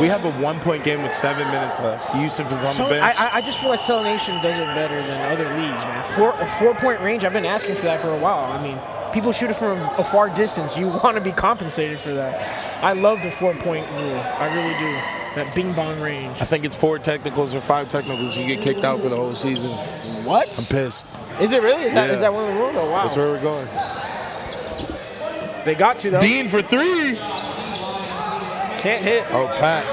We have a one-point game with 7 minutes left. Yusuf is on the bench. I just feel like CeleNation does it better than other leagues, man. A four-point range, I've been asking for that for a while. I mean, people shoot it from a far distance. You want to be compensated for that. I love the 4-point rule. I really do. That Bing Bong range. I think it's 4 technicals or 5 technicals. You get kicked out for the whole season. What? I'm pissed. Is it really? Is that, yeah. Is that one of the rules? Oh, wow. That's where we're going. They got you, though. Dean for 3. Can't hit. Oh, Pat.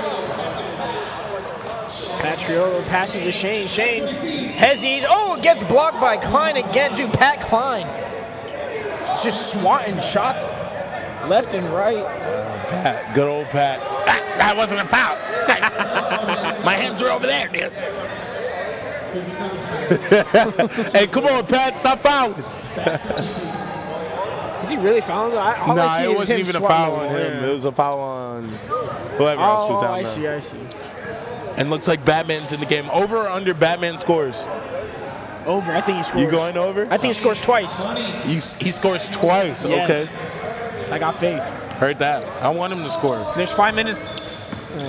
Patriolo passes to Shane. Shane hezzies. Oh, it gets blocked by Klein again. Dude, Pat Klein. It's just swatting shots left and right. Pat. Good old Pat. Ah, that wasn't a foul. Nice. My hands were over there, dude. Hey, come on, Pat. Stop fouling. Is he really fouling? No, it wasn't even a foul on him. Yeah. It was a foul on whoever else was down there. I see, I see. And looks like Batman's in the game. Over or under Batman scores? Over. I think he scores. You going over? I think he scores twice. He scores twice. Yes. Okay. I got faith. Heard that. I want him to score. There's 5 minutes.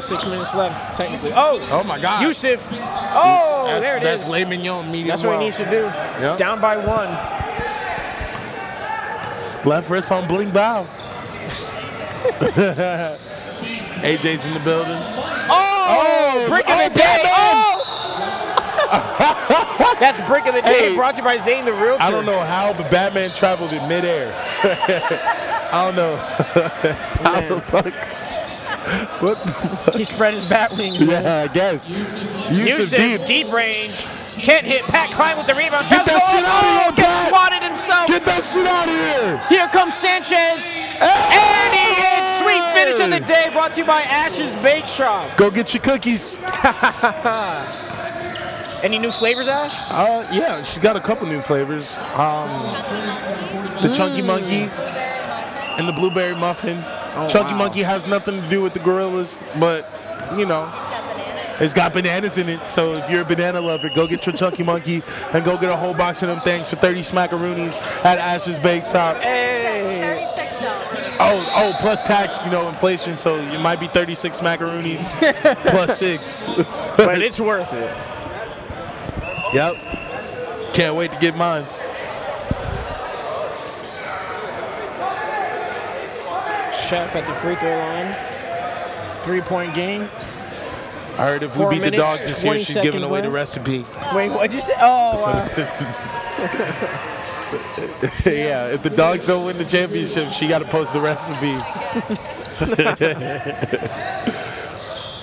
6 minutes left, technically. Oh! Oh, my God. Yusuf. Oh, there it is. That's Le Mignon medium well. That's what he needs to do. Yep. Down by 1. Left wrist on bling bow. AJ's in the building. Oh! Brick of the day! Oh! That's Brick of the Day, brought to you by Zane the Realtor. I don't know how, but Batman traveled in midair. I don't know. How the fuck? What the fuck? He spread his bat wings. Yeah, I guess. Yusuf deep range. Can't hit. Pat Klein with the rebound. Get that shit out of here, Pat. Gets swatted himself. Get that shit out of here. Here comes Sanchez. And he hits. Sweet finish of the day, brought to you by Ash's Bake Shop. Go get your cookies. Any new flavors, Ash? Yeah, she got a couple new flavors. The Chunky Monkey and the Blueberry Muffin. Oh, Chunky Monkey has nothing to do with the Gorillas, but, you know. It's got bananas in it, so if you're a banana lover, go get your Chunky Monkey and go get a whole box of them things for 30 smackaroonies at Ash's Bake Shop. Hey. Oh, plus tax, you know, inflation, so it might be 36 smackaroonies plus 6. But it's worth it. Yep. Can't wait to get mines. Chef at the free throw line. 3-point game. I heard if we beat the dogs this year, she's giving away the recipe. Wait, what'd you say? Oh, yeah, if the dogs don't win the championship, she got to post the recipe.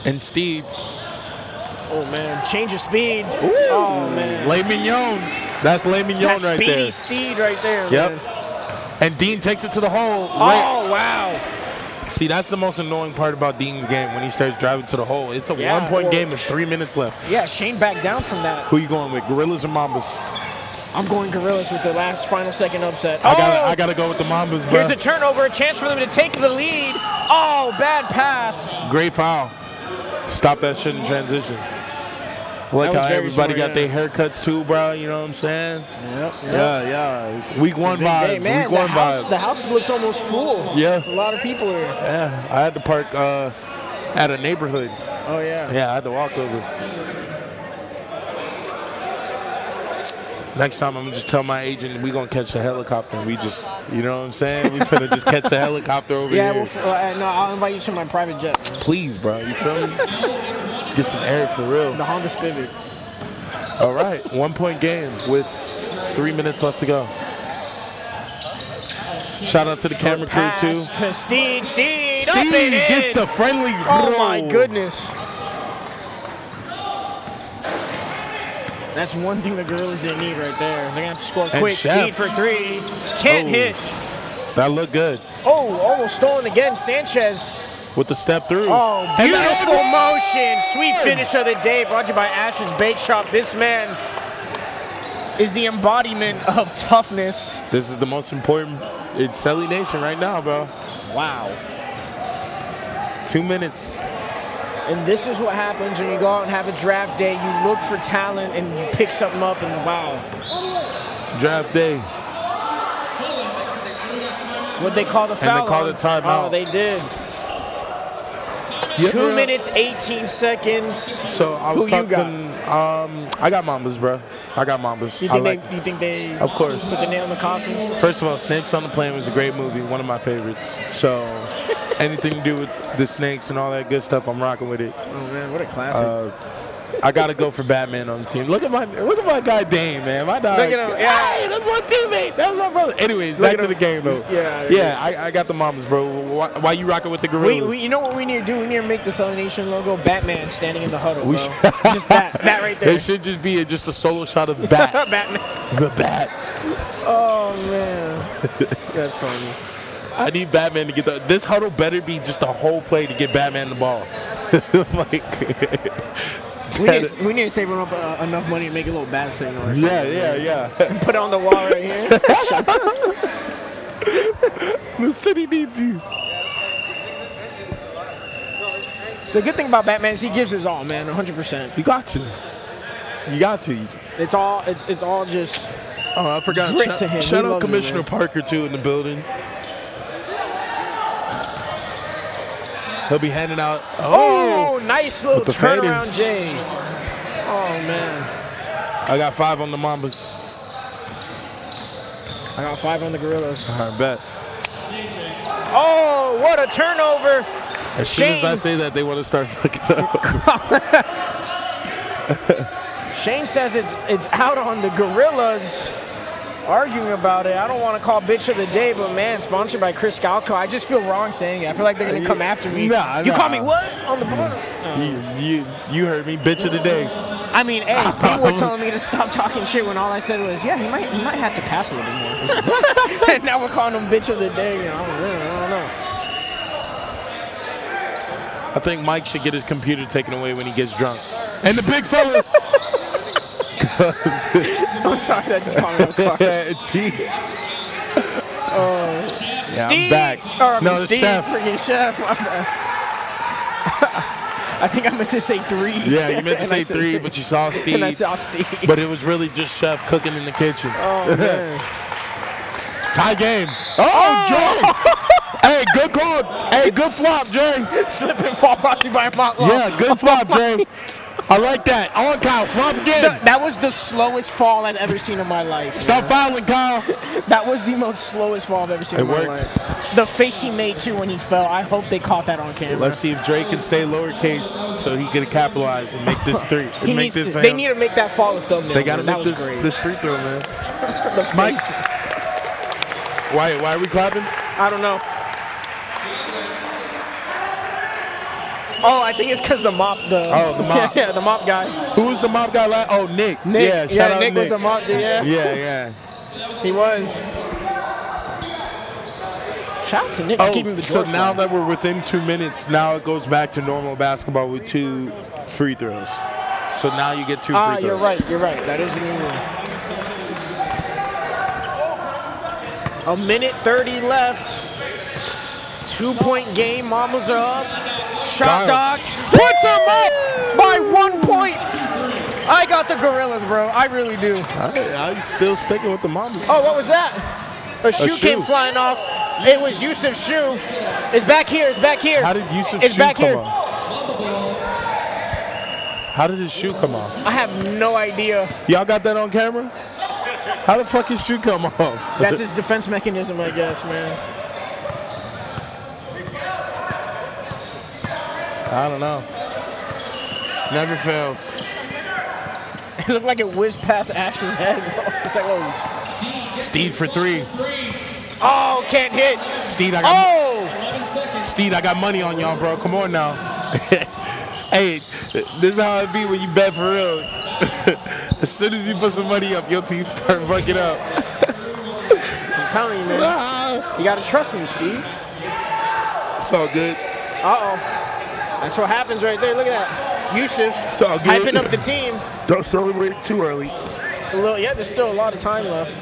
And Steve. Oh, man. Change of speed. Ooh. Oh, man. Le Mignon. That's Le Mignon right there. That's speedy Steed right there. Yep. Man. And Dean takes it to the hole. Oh, wow. See, that's the most annoying part about Dean's game, when he starts driving to the hole. It's a one-point game with 3 minutes left. Yeah, Shane backed down from that. Who you going with, Gorillas or Mambas? I'm going Gorillas with the last final second upset. I gotta go with the Mambas, bro. Here's the turnover, a chance for them to take the lead. Oh, bad pass. Great foul. Stop that shit in transition. Like how everybody got their haircuts too, bro. You know what I'm saying? Yep. Yeah. Week one vibes. Man, week one vibes. The house looks almost full. Yeah. A lot of people here. Yeah. I had to park at a neighborhood. Oh yeah. Yeah, I had to walk over. Next time I'm gonna just tell my agent we gonna catch the helicopter. And we just, you know what I'm saying? We finna just catch the helicopter over here. Yeah. Well, no, I'll invite you to my private jet. Man. Please, bro. You feel me? Get some air for real. The Honda Civic. All right, 1-point game with 3 minutes left to go. Shout out to the camera crew too. To Steed. Steed up and gets the friendly roll. Oh my goodness. That's one thing the Gorillas didn't need right there. They're gonna have to score quick. Steed for 3. Can't hit. That looked good. Oh, almost stolen again. Sanchez. With the step through. Oh, beautiful motion. Sweet finish of the day, brought to you by Ash's Bake Shop. This man is the embodiment of toughness. This is the most important. It's CeleNation right now, bro. Wow. 2 minutes. And this is what happens when you go out and have a draft day. You look for talent and you pick something up and wow. Draft day. What they call the foul. And they called a timeout. Oh, they did. 2 minutes, 18 seconds. So I was I got Mambas, bro. I got Mambas. You think they? Of course. Put the nail in the coffin. First of all, Snakes on the Plane was a great movie, one of my favorites. So anything to do with the snakes and all that good stuff, I'm rocking with it. Oh man, what a classic. I gotta go for Batman on the team. Look at my guy Dame, man. My dog. Look at him. Yeah. Hey, that's my teammate. That's my brother. Anyways, back to the game though. I got the Mambas, bro. Why you rocking with the Gorillas? You know what we need to do? We need to make the CeleNation logo Batman standing in the huddle, bro. Just that right there. It should just be a solo shot of Bat. Batman. The Bat. Oh man, that's funny. I need Batman to get this huddle. Better be just a whole play to get Batman the ball. We need to save him up enough money to make a little bat signal or something. Yeah. Put it on the wall right here. The city needs you. The good thing about Batman is he gives his all, man, 100%. You got to. It's all just I forgot. Grit to him. Shout out Commissioner Parker, too, in the building. He'll be handing out. Oh, nice little turnaround, Jay. Oh, man. I got 5 on the Mambas. I got 5 on the Gorillas. I bet. Oh, what a turnover. As soon as I say that, they want to start fucking up. Shane says it's out on the Gorillas. Arguing about it. I don't want to call bitch of the day, but man, sponsored by Chris Scalco. I just feel wrong saying it. I feel like they're going to come after me. You call me what? On the bottom. You heard me, bitch of the day. I mean, hey, people were telling me to stop talking shit when all I said was, yeah, you might have to pass a little bit more. And now we're calling them bitch of the day. You know, I don't know. I think Mike should get his computer taken away when he gets drunk. And the big fella. I'm sorry, I just caught him. Steve! Steve, freaking chef. I think I meant to say 3. Yeah, you meant to say 3, but you saw Steve. And I saw Steve. But it was really just chef cooking in the kitchen. Oh, man. Tie game. Oh, Jay! Hey, good call. Hey, good flop, Jay. Slip and fall brought to you by Madlaw. Yeah, good flop, Jay. I like that. I want Kyle. Flop again. That was the slowest fall I've ever seen in my life. Stop fouling, Kyle. That was the most slowest fall I've ever seen in my life. It worked. The face he made, too, when he fell. I hope they caught that on camera. Let's see if Dre can stay lowercase so he can capitalize and make this three. They need to make that fall a thumbnail. They got to make this free throw, man. Mike. Why are we clapping? I don't know. Oh, I think it's because the mop. Yeah, the mop guy. Who was the mop guy last? Oh, Nick. Yeah, shout out Nick. Nick was a mop dude, yeah. Yeah. He was. Shout out to Nick for keeping the door. So now that we're within 2 minutes, now it goes back to normal basketball with 2 free throws. So now you get 2 free throws. You're right. That is the new rule. 1:30 left. 2-point game. Mambas are up. Shot Doc puts him up by 1 point. I got the Gorillas, bro. I really do. I'm still sticking with the Mambas. Oh, what was that? A shoe came flying off. It was Yusuf's shoe. It's back here. It's back here. How did Yusuf's shoe come off? How did his shoe come off? I have no idea. Y'all got that on camera? How the fuck his shoe come off? That's his defense mechanism, I guess, man. I don't know. Never fails. It looked like it whizzed past Ash's head. It's like, oh. Steve for 3. Oh, can't hit. Steve, I got money on y'all, bro. Come on now. Hey, this is how it be when you bet for real. As soon as you put some money up, your team start fucking up. I'm telling you, man. You got to trust me, Steve. It's all good. Uh-oh. That's what happens right there. Look at that. Yusuf hyping up the team. Don't celebrate too early. There's still a lot of time left.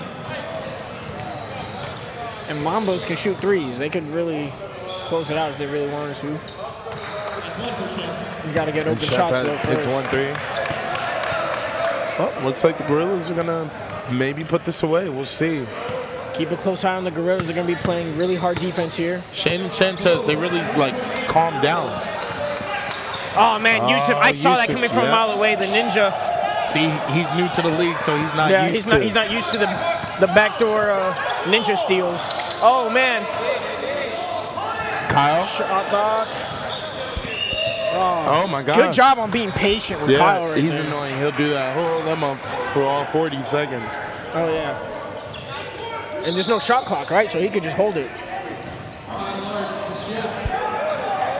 And Mambas can shoot threes. They could really close it out if they really wanted to. You got to get open shots though first. It's 1-3. Oh, looks like the Gorillas are going to maybe put this away. We'll see. Keep a close eye on the Gorillas. They're going to be playing really hard defense here. Shane and Chen says they really, calm down. Oh, man, Yusuf. I saw Yusuf, that coming from a mile away, the ninja. See, he's new to the league, so he's not used to it. He's not used to the backdoor ninja steals. Oh, man. Kyle. Shot block. Oh, my God. Good job on being patient with Kyle right there. He's annoying. He'll do that whole limo for all 40 seconds. Oh, yeah. And there's no shot clock, right? So he could just hold it.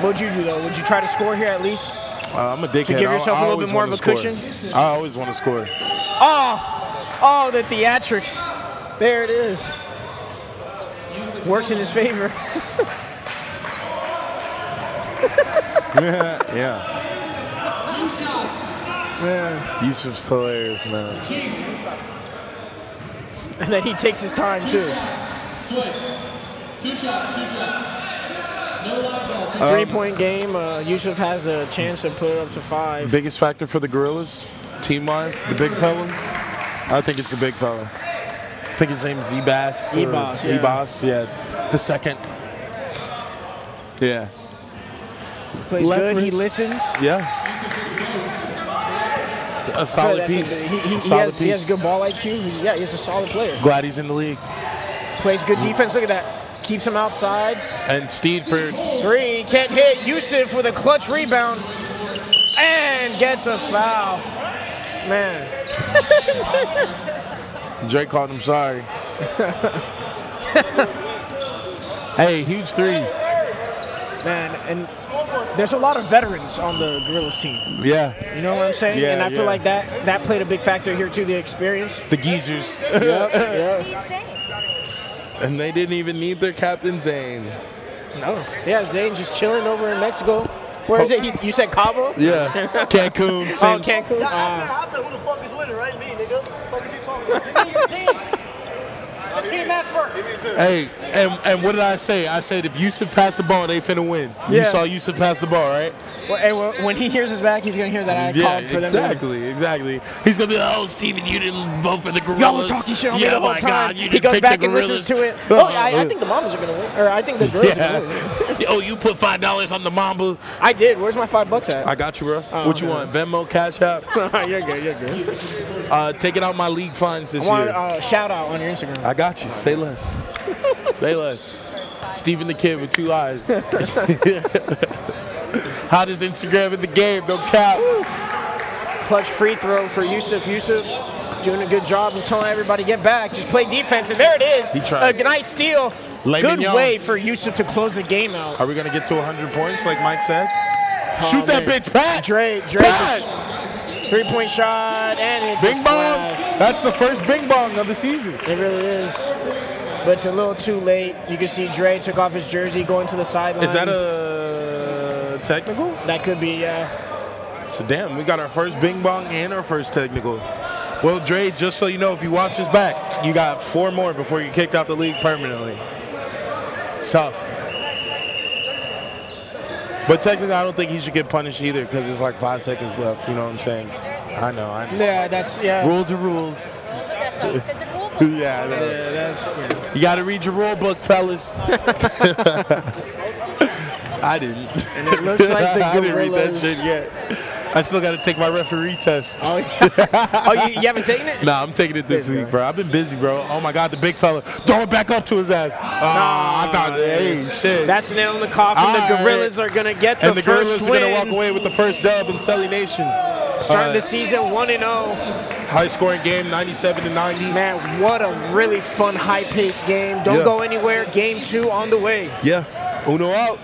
What would you do, though? Would you try to score here at least? I'm a dickhead. To give yourself a little bit more of a cushion? I always want to score. Oh! Oh, the theatrics. There it is. Works in his favor. Yeah. Two shots. Man, Yusuf's hilarious, man. And then he takes his time, too. Two shots. 3-point game. Yusuf has a chance to put it up to 5. Biggest factor for the Gorillas, team-wise, the big fella. I think it's the big fella. I think his name's Ebas. Ebas, yeah. The second. Yeah. Plays good. He listens. Yeah. A solid piece. He has good ball IQ. Yeah, he's a solid player. Glad he's in the league. Plays good defense. Look at that. Keeps him outside. And Steed for three. Can't hit. Yusuf with a clutch rebound. And gets a foul. Man. Drake called him sorry. Hey, huge three. Man, and there's a lot of veterans on the Gorillas team. Yeah. You know what I'm saying? Yeah, and I feel like that played a big factor here, too, the experience. The geezers. And they didn't even need their captain, Zane. No. Yeah, Zane just chilling over in Mexico. Where is it? You said Cabo? Yeah. Cancun. Oh, Cancun. I said, who the fuck is winning, right? Me, nigga. What the fuck is you talking about? Team effort. Hey, and what did I say? I said, if Yusuf passed the ball, they finna win. Yeah. You saw Yusuf pass the ball, right? Well, hey, when he hears us back, he's going to hear that I called for them. Exactly. He's going to be like, oh, Steven, you didn't vote for the Gorillas. Y'all were talking shit on me the whole time. He goes back and listens to it. Oh, I think the Mambas are going to win. Or I think the Gorillas are going to win. Oh, you put $5 on the Mamba. I did. Where's my $5 at? I got you, bro. Oh, what you want? Venmo, Cash App? You're good. You're good. Take it out my league funds this year. Shout out on your Instagram. I got you. Say less. Say less. Steven the Kid with 2 eyes. Hottest Instagram in the game, no cap. Clutch free throw for Yusuf. Yusuf doing a good job of telling everybody to get back. Just play defense, and there it is. He tried. A nice steal. Good way for Yusuf to close the game out. Are we going to get to 100 points like Mike said? Oh, shoot that bitch, Pat. Drake. 3-point shot, and it's Bing Bong. That's the first Bing Bong of the season. It really is. But it's a little too late. You can see Dre took off his jersey, going to the sideline. Is that a technical? That could be, yeah. So, damn, we got our first Bing Bong and our first technical. Well, Dre, just so you know, if you watch this back, you got 4 more before you're kicked out the league permanently. It's tough. But technically, I don't think he should get punished either because there's like 5 seconds left. You know what I'm saying? I know. I understand. Yeah, that's, yeah. Rules are rules. Yeah, that's, yeah. You got to read your rule book, fellas. I didn't. And it looks like the I didn't read that shit yet. I still got to take my referee test. Oh, yeah. You haven't taken it? Nah, I'm taking it this week, bro. I've been busy, bro. Oh, my God, the big fella. Throw it back up to his ass. Oh, I thought, hey, shit. That's the nail in the coffin. The Gorillas are going to get the first win. And the Gorillas are going to walk away with the first dub in CeleNation. Starting the season 1-0. High scoring game, 97-90. Man, what a really fun, high-paced game. Don't go anywhere. Game 2 on the way. Yeah. Uno out.